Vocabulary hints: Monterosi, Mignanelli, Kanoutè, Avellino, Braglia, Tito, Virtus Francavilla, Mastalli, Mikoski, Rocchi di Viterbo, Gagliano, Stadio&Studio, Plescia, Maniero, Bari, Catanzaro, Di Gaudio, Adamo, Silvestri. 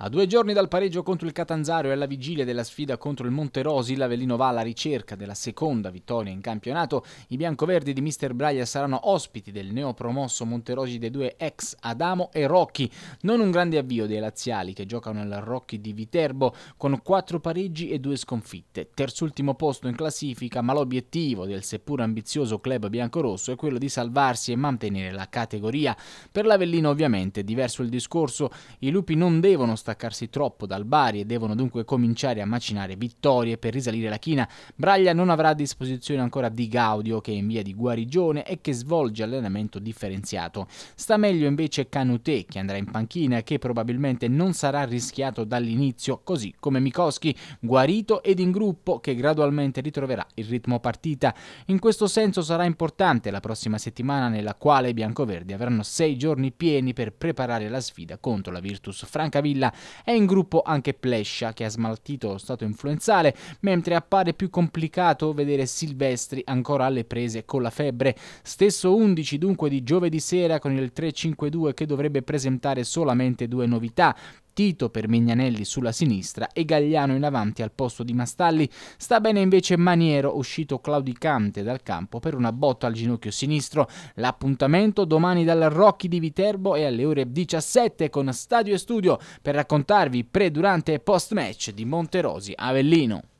A 2 giorni dal pareggio contro il Catanzaro e alla vigilia della sfida contro il Monterosi, l'Avellino va alla ricerca della seconda vittoria in campionato. I biancoverdi di Mister Braglia saranno ospiti del neopromosso Monterosi dei due ex Adamo e Rocchi. Non un grande avvio dei laziali, che giocano al Rocchi di Viterbo con 4 pareggi e 2 sconfitte. Terzultimo posto in classifica, ma l'obiettivo del seppur ambizioso club biancorosso è quello di salvarsi e mantenere la categoria. Per l'Avellino ovviamente è diverso il discorso, i lupi non devono staccarsi troppo dal Bari e devono dunque cominciare a macinare vittorie per risalire la china. Braglia non avrà a disposizione ancora Di Gaudio, che è in via di guarigione e che svolge allenamento differenziato. Sta meglio invece Kanoutè, che andrà in panchina e che probabilmente non sarà rischiato dall'inizio, così come Mikoski, guarito ed in gruppo, che gradualmente ritroverà il ritmo partita. In questo senso sarà importante la prossima settimana, nella quale i biancoverdi avranno 6 giorni pieni per preparare la sfida contro la Virtus Francavilla. È in gruppo anche Plescia, che ha smaltito lo stato influenzale, mentre appare più complicato vedere Silvestri, ancora alle prese con la febbre. Stesso 11 dunque di giovedì sera, con il 3-5-2 che dovrebbe presentare solamente 2 novità. Tito per Mignanelli sulla sinistra e Gagliano in avanti al posto di Mastalli. Sta bene invece Maniero, uscito claudicante dal campo per una botta al ginocchio sinistro. L'appuntamento domani dal Rocchi di Viterbo è alle ore 17 con Stadio e Studio per raccontarvi pre, durante e post match di Monterosi Avellino.